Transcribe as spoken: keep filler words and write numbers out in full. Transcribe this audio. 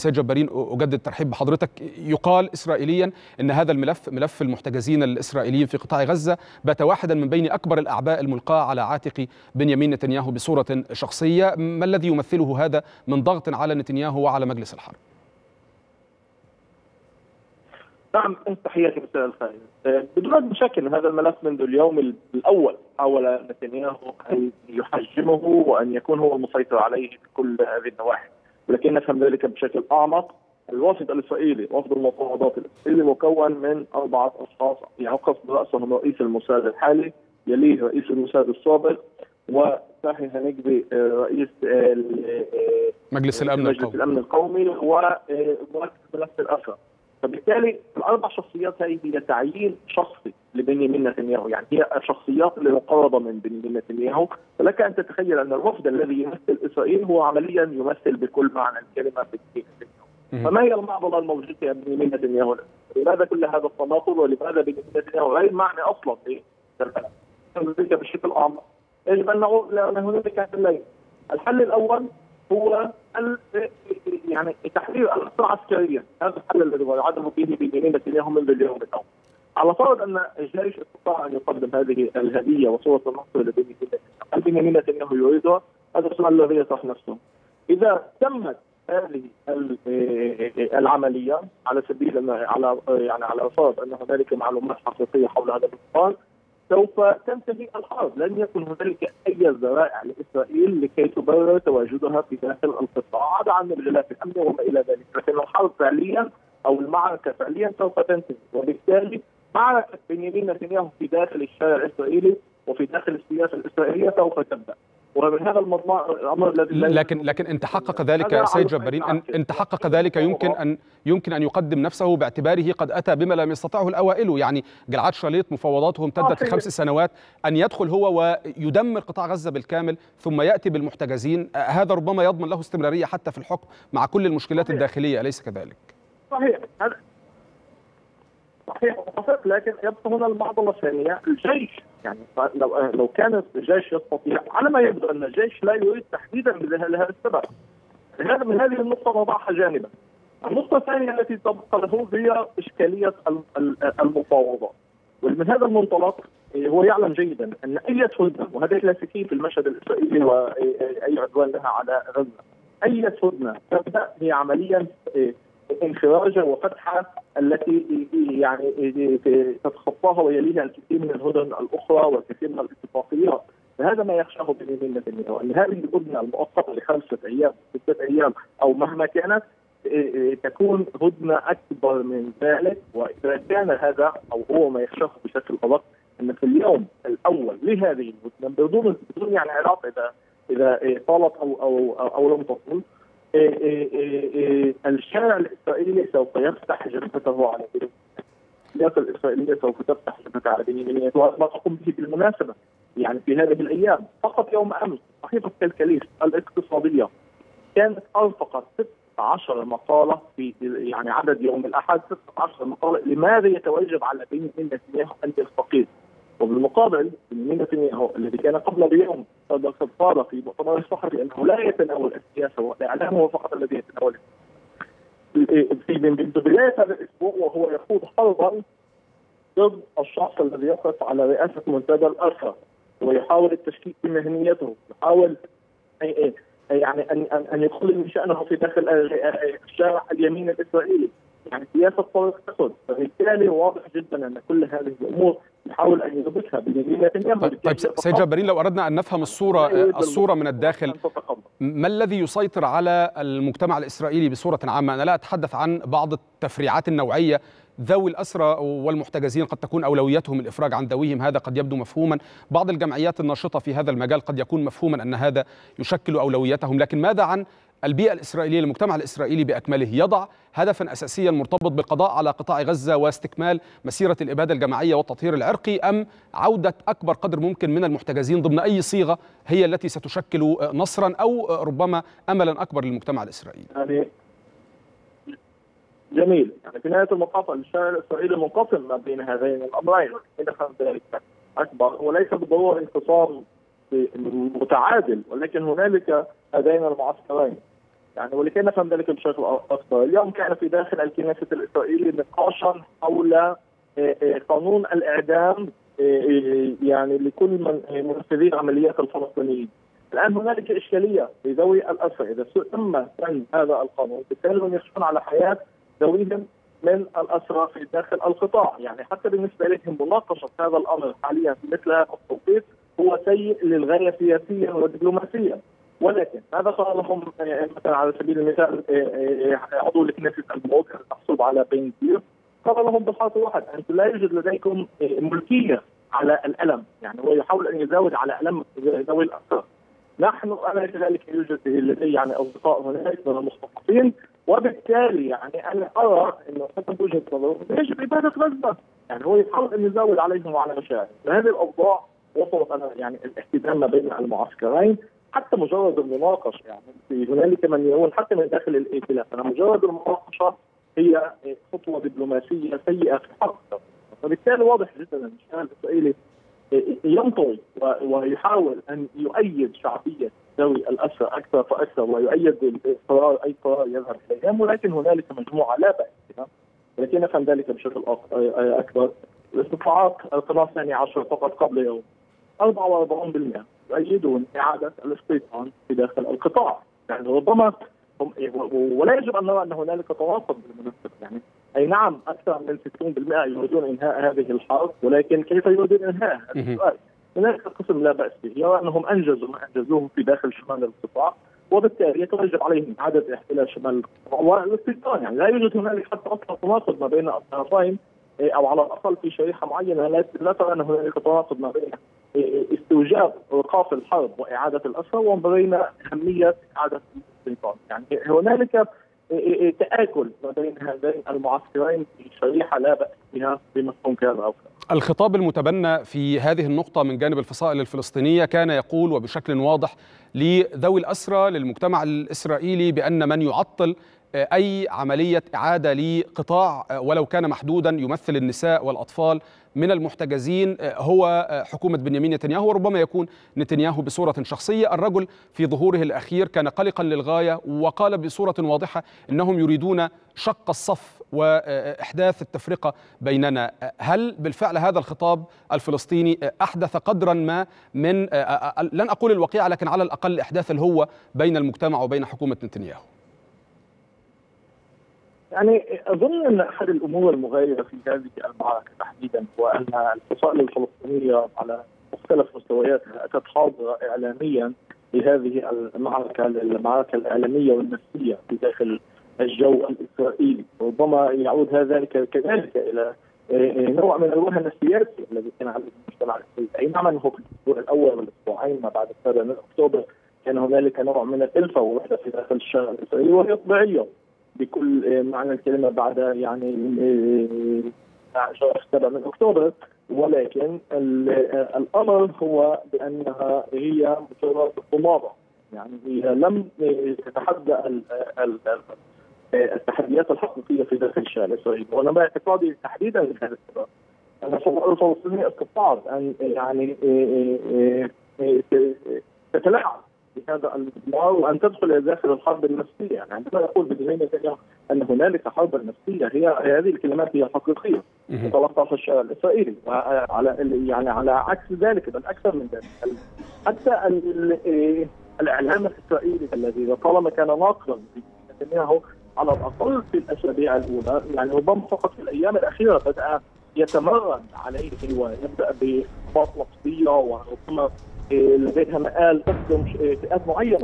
سيد جبارين، أجدد الترحيب بحضرتك. يقال إسرائيليا أن هذا الملف، ملف المحتجزين الإسرائيليين في قطاع غزة، بات واحدا من بين أكبر الأعباء الملقاة على عاتق بنيامين نتنياهو بصورة شخصية. ما الذي يمثله هذا من ضغط على نتنياهو وعلى مجلس الحرب؟ نعم، تحياتي بالسلام الخالد. بدون مشاكل هذا الملف منذ اليوم الأول حاول نتنياهو أن يحجمه وأن يكون هو المسيطر عليه بكل هذه النواحي، ولكن نفهم ذلك بشكل أعمق. الوفد الإسرائيلي، وفد المفاوضات الإسرائيلي، مكون من أربعة أشخاص يعقد برأسهم رئيس الموساد الحالي، يليه رئيس الموساد السابق، وساحي هنجبي رئيس مجلس الأمن القومي, الأمن القومي ومركز ملف الأسرى. فبالتالي الأربع شخصيات هذه هي تعيين شخصي لبنيامين نتنياهو، يعني هي الشخصيات اللي مقربة من بنيامين نتنياهو. فلك أن تتخيل أن الوفد الذي يمثل إسرائيل هو عمليا يمثل بكل معنى الكلمة بنيامين نتنياهو. فما هي المعضلة الموجودة بين بنيامين نتنياهو؟ لماذا كل هذا التناقض، ولماذا بنيامين نتنياهو غير معنى أصلا في البلد؟ ذلك بشكل أعمق. يجب أن نقول أن هناك حلين. الحل الأول هو يعني تحرير الأسرى عسكريا، هذا الحل الذي وعدم فيه بنيامين نتنياهو منذ اليوم الأول. على فرض أن الجيش استطاع أن يقدم هذه الهدية وصورة النصر لبنيامين نتنياهو، بنيامين نتنياهو يريدها، هذا السؤال الذي يطرح نفسه. إذا تمت هذه العملية على سبيل أن على يعني على فرض أن هنالك معلومات حقيقية حول هذا القرار، سوف تنتهي الحرب، لن يكن هنالك اي ذرائع لاسرائيل لكي تبرر تواجدها في داخل القطاع، عدا عن الغلاف الامني وما الى ذلك، لكن الحرب فعليا او المعركه فعليا سوف تنتهي، وبالتالي معركه بنيامين نتنياهو في داخل الشارع الاسرائيلي وفي داخل السياسه الاسرائيليه سوف تبدا. ومن هذا المضمار الامر الذي لكن لكن ان تحقق ذلك يا سيد جبارين، ان ان تحقق ذلك يمكن ان يمكن ان يقدم نفسه باعتباره قد اتى بما لم يستطعه الاوائل. يعني جلعات شليط مفاوضاته امتدت لخمس سنوات، ان يدخل هو ويدمر قطاع غزه بالكامل ثم ياتي بالمحتجزين، هذا ربما يضمن له استمراريه حتى في الحكم مع كل المشكلات الداخليه، اليس كذلك؟ صحيح، هذا صحيح، لكن يبقى هنا المعضله الثانيه، الجيش. يعني لو لو كان الجيش يستطيع، على ما يبدو ان الجيش لا يريد تحديدا لهذا السبب. هذا من هذه النقطه نضعها جانبا. النقطه الثانيه التي تبقى له هي اشكاليه المفاوضات. ومن هذا المنطلق هو يعلم جيدا ان اي هدنه، وهذا كلاسيكي في المشهد الاسرائيلي واي عدوان لها على غزه، اي هدنه تبدا هي عمليا انخراجه وفتحه التي يعني تتخطاها ويليها الكثير من الهدن الاخرى والكثير من الاتفاقيات. فهذا ما يخشاه بنيامين نتنياهو، ان هذه الهدنه المؤقته لخمسه ايام سته ايام او مهما كانت تكون هدنه اكبر من ذلك. واذا كان هذا او هو ما يخشاه بشكل ادق، ان في اليوم الاول لهذه الهدنه بدون بدون يعني علاقه اذا اذا طالت او او او لم تطل، إيه إيه إيه الشارع الاسرائيلي سوف يفتح جبهته على بنيامين. السياسه الاسرائيليه سوف تفتح جبهتها على بنيامين، وما تقوم به بالمناسبه يعني في هذه الايام. فقط يوم امس صحيفه الكلكليس الاقتصاديه كانت انفقت ست عشرة مقاله في يعني عدد يوم الاحد، ست عشرة مقاله لماذا يتوجب على بنيامين نتنياهو ان يستقيل. وبالمقابل بنيامين نتنياهو الذي كان قبل بيوم قد قال في مؤتمر الصحفي انه لا يتناول السياسه والاعلام، هو فقط الذي يتناولها. في بدايه هذا الاسبوع وهو يخوض حربا ضد الشخص الذي يقف على رئاسه منتدى الأسرى ويحاول التشكيك بمهنيته، يحاول يعني ان ان يدخل من شانه في داخل الشارع اليمين الاسرائيلي، يعني سياسه طارق أسد. فبالتالي واضح جدا ان كل هذه الامور نحاول ان يضبطها بنيامين نتنياهو. طيب سيد جبارين، لو اردنا ان نفهم الصوره الصوره من الداخل، ما الذي يسيطر على المجتمع الاسرائيلي بصوره عامه؟ انا لا اتحدث عن بعض التفريعات النوعيه، ذوي الأسرى والمحتجزين قد تكون أولويتهم الإفراج عن ذويهم، هذا قد يبدو مفهوما. بعض الجمعيات الناشطة في هذا المجال قد يكون مفهوما أن هذا يشكل أولويتهم، لكن ماذا عن البيئة الإسرائيلية، المجتمع الإسرائيلي بأكمله يضع هدفا أساسيا مرتبط بالقضاء على قطاع غزة واستكمال مسيرة الإبادة الجماعية والتطهير العرقي، أم عودة أكبر قدر ممكن من المحتجزين ضمن أي صيغة هي التي ستشكل نصرا أو ربما أملا أكبر للمجتمع الإسرائيلي؟ جميل، يعني في نهايه المطاف الشارع الاسرائيلي منقسم ما بين هذين الامرين، يدخل ذلك اكبر وليس بالضروره انقسام متعادل، ولكن هنالك هذين المعسكرين. يعني ولكي نفهم ذلك بشكل اكثر، اليوم كان في داخل الكنيسة الاسرائيلي نقاشا حول قانون الاعدام يعني لكل من منفذين عمليات الفلسطينيين. الان هنالك اشكاليه لذوي الاسرى، اذا تم سن هذا القانون بالتالي هم يخشون على حياه ذويهم من الاسرى في داخل القطاع، يعني حتى بالنسبه اليهم مناقشه هذا الامر حاليا في مثل هذا التوقيت هو سيء للغايه سياسيا ودبلوماسيا. ولكن ماذا صار لهم مثلا على سبيل المثال عضو لكنيسه البوك التحصل على بين كبير، صار لهم بخاطر واحد انتم لا يوجد لديكم ملكيه على الالم، يعني هو يحاول ان يزاود على الم ذوي الاسرى. نحن انا كذلك يوجد لدي يعني اصدقاء هناك من المختصين، وبالتالي يعني انا ارى انه حسب وجهه نظري يجب اباده غزه، يعني هو يحاول ان يزاول عليهم وعلى مشاعرهم. هذه الاوضاع وصلت انا يعني الاحتدام ما بين المعسكرين، حتى مجرد المناقشه يعني هنالك من يقول حتى من داخل الائتلاف انا مجرد المناقشه هي خطوه دبلوماسيه سيئه في حق، فبالتالي واضح جدا ان الشعب الاسرائيلي ينطوي ويحاول ان يؤيد شعبيه ذوي الاسرى اكثر فاكثر ويؤيد قرار اي قرار يذهب اليهم، ولكن هنالك مجموعه لا باس بها ولكن نفهم ذلك بشكل اكبر. الاستطلاعات القرار الثاني عشر فقط قبل يوم أربعة وأربعين بالمئة يؤيدون اعاده الاستيطان في داخل القطاع، يعني ربما هم ولا يجب ان نرى ان هنالك تناقض بالمناسبه، يعني اي نعم اكثر من ستين بالمئة يريدون انهاء هذه الحرب، ولكن كيف يريدون انهاء؟ السؤال. هناك قسم لا باس به يرى انهم انجزوا ما انجزوه في داخل شمال القطاع، وبالتالي يتوجب عليهم اعاده احتلال شمال القطاع والاستيطان، يعني لا يوجد هنالك حتى اصلا تناقض ما بين الطرفين او على الاقل في شريحه معينه لا ترى ان هنالك تناقض ما بين استوجاب ايقاف الحرب واعاده الاسرى وبين اهميه اعاده الاستيطان، يعني هنالك تآكل ما بين هذين المعسكرين في شريحة لا بأس بها بمفهوم كذا أو كذا. الخطاب المتبنى في هذه النقطة من جانب الفصائل الفلسطينية كان يقول وبشكل واضح لذوي الأسرى للمجتمع الإسرائيلي بأن من يعطل أي عملية إعادة لقطاع ولو كان محدودا يمثل النساء والأطفال من المحتجزين هو حكومة بنيامين نتنياهو، وربما يكون نتنياهو بصورة شخصية. الرجل في ظهوره الأخير كان قلقا للغاية وقال بصورة واضحة إنهم يريدون شق الصف وإحداث التفرقة بيننا. هل بالفعل هذا الخطاب الفلسطيني أحدث قدرا ما من لن أقول الوقيعة لكن على الأقل إحداث الهوة بين المجتمع وبين حكومة نتنياهو؟ يعني اظن ان احد الامور المغايره في هذه المعركه تحديدا هو ان الفصائل الفلسطينيه على مختلف مستوياتها اتت حاضره اعلاميا لهذه المعركه، المعركه الاعلاميه والنفسيه في داخل الجو الاسرائيلي، ربما يعود هذا كذلك الى نوع من الوهن السياسي الذي كان عليه المجتمع الاسرائيلي، اي نعم انه في الاسبوع الاول والاسبوعين ما بعد السابع من اكتوبر كان هنالك نوع من الالفه والوحده في داخل الشارع الاسرائيلي وهي طبيعيه بكل معنى الكلمه بعد يعني شهر سبعة من اكتوبر، ولكن الامر هو بانها هي مجرد طماطه، يعني هي لم تتحدى التحديات الحقيقيه في داخل الشارع الاسرائيلي، وانا باعتقادي تحديدا لهذا السبب ان الفصائل الفلسطينيه استطاعت ان يعني تتلاعب بهذا الموضوع وان تدخل الى داخل الحرب النفسيه، يعني عندما يقول بنيامين نتنياهو ان هنالك حرب نفسيه هي هذه الكلمات هي حقيقيه تتلقاها الشارع الاسرائيلي، وعلى يعني على عكس ذلك بل اكثر من ذلك حتى الاعلام الاسرائيلي الذي طالما كان ناقلا نتنياهو على الاقل في الاسابيع الاولى، يعني ربما فقط في الايام الاخيره بدا يتمرن عليه ويبدا بخطوات نفسيه وربما لديها مآل تخدم فئات معينة.